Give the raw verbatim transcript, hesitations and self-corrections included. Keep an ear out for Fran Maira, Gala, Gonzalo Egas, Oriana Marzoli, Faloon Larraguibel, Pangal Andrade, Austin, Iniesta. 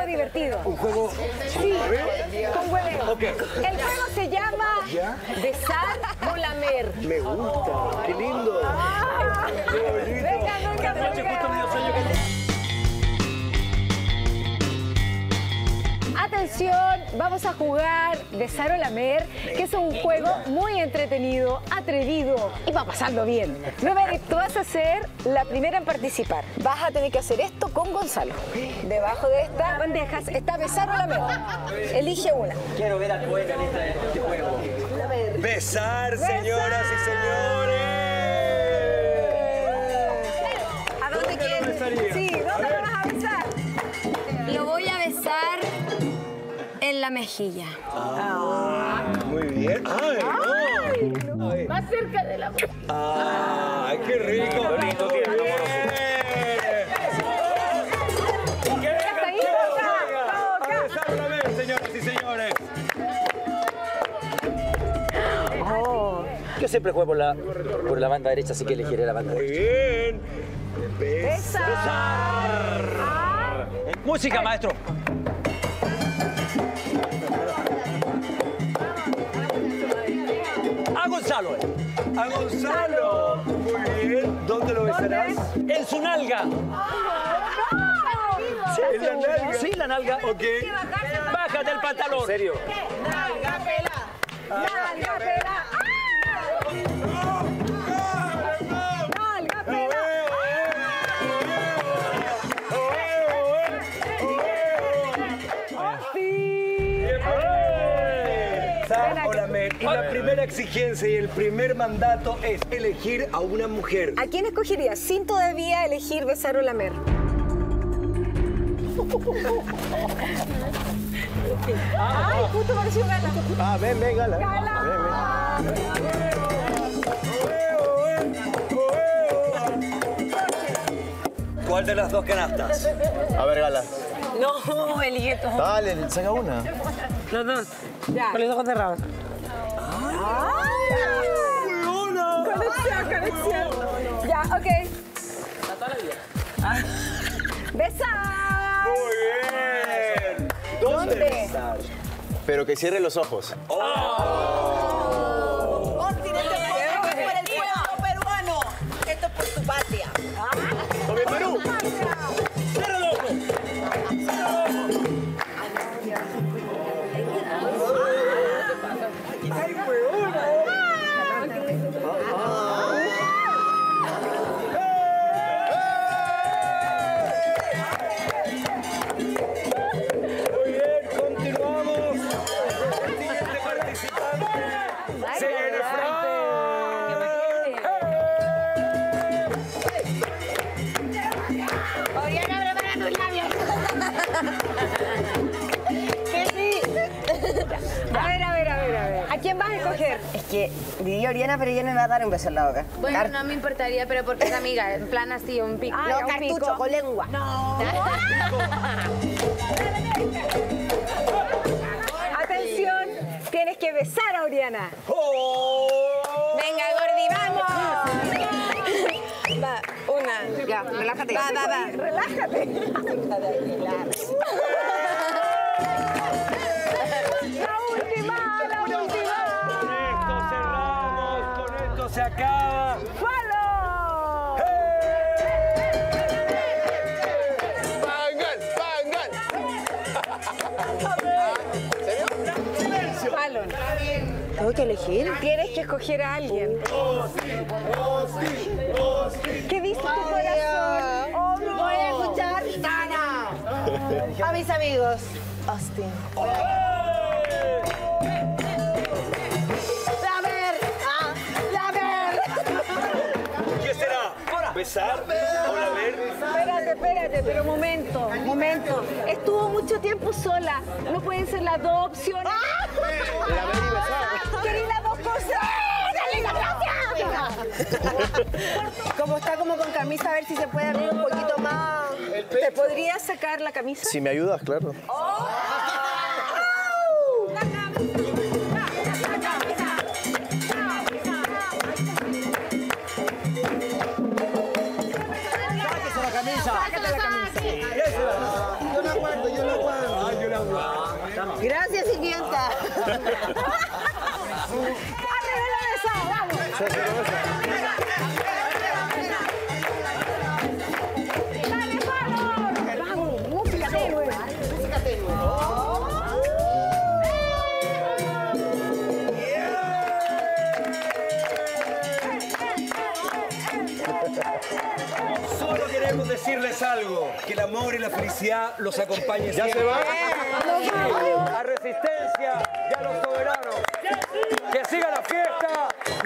juego divertido. ¿Un juego? Sí, con hueveo. Okay. El juego se llama ¿Ya? besar o lamer. Me gusta, oh, qué lindo. Ah, venga, nunca noche, Atención, vamos a jugar besar o lamer, que es un juego muy entretenido, atrevido y va pasando bien. Roberto, tú vas a ser la primera en participar. Vas a tener que hacer esto con Gonzalo. Debajo de estas bandejas está besar o lamer. Elige una. Quiero ver a poeta en este juego. Besar, señoras y señores. ¿A dónde quieres? Sí, ¿dónde lo vas a besar? Lo voy a besar en la mejilla. Ah, ah, muy bien. Ay, ay, no. Ay. Más cerca de la boca. Ah, ay, qué rico. Qué rico tiene. ¡Qué rico! ¡Una vez, señoras y señores! Oh. Yo siempre juego por la, por la banda derecha, así que elegiré la banda derecha. Muy bien. Besar. Besar. Ah. Música, ay. Maestro. A Gonzalo. A Gonzalo. Muy bien. ¿Dónde lo besarás? ¿Dónde? En su nalga. Oh, no. Sí, ¿en la nalga? Sí, la nalga. Ok. Bájate el pantalón. ¿En serio? Nalga pela. Nalga pela. Nalga pela. Y la primera exigencia y el primer mandato es elegir a una mujer. ¿A quién escogerías sin todavía elegir besar o lamer? ¡Ay, justo pareció Gala! Ah, ven, ven, Gala. ¡Gala! Ven, ven. ¿Cuál de las dos canastas? A ver, Gala. No, elige tú. Dale, saca una. Los dos. Ya. Con los ojos cerrados. ¡Ay! ¡Buena! Conexión, conexión. Ya, ok. Está toda la vida. Ah. ¡Besar! Muy bien. ¿Dónde? ¿Dónde? Pero que cierre los ojos. ¡Oh! ¡Oh! ¡Oh! ¡Tírate por el pueblo peruano! Esto es por tu patria. ¡Ah! ¡Por mi Perú! ¡Cierra los ojos! ¡Cierra los ojos! ¡Ay, huevona! ¡Ah! ¡Ah! Muy bien, continuamos. El siguiente participante se viene Fran. Oriana, prepara tus labios. A ver, a ver, a ver, a ver. ¿A quién vas a escoger? Es que diría Oriana, pero ella no me va a dar un beso en la boca. Bueno, Car no me importaría, pero porque es amiga. En plan así, un pico. Ay, no, un cartucho, pico. Con lengua. No. Atención, tienes que besar a Oriana. Oh. Venga, Gordi, vamos. Va, una. Ya, relájate. Va, va, va. Relájate. Se acaba. ¡Falo! ¡Hey! ¡Pangal! ¡Pangal! ¡Silencio! ¡Falo! ¿Tengo que elegir? Tienes que escoger a alguien. ¡Oh, sí! ¡Oh, sí! ¡Oh, sí! ¿Qué dice tu corazón? ¡Oh, no! Voy a escuchar Tana. A mis amigos. Austin. Besar, hola, ver. Espérate, espérate, pero momento, momento. Estuvo mucho tiempo sola. No pueden ser las dos opciones. ¡Ah! La ver y besar. Querí las dos cosas. ¡Dale! Como está como con camisa, a ver si se puede abrir un poquito más. ¿Te podrías sacar la camisa? Si me ayudas, claro. Oh. Sácate la camisa. Yo no aguanto. yo lo aguanto. Ay, yo lo aguanto. Gracias, Iniesta. ¡Arriba la besada! ¡Vamos! ¡Vamos! ¡Música tenue! ¡Música tenue! Solo queremos decirles algo, que el amor y la felicidad los acompañen siempre. ¡Ya se van! ¡A Resistencia! ¡Ya los soberanos! ¡Que siga la fiesta!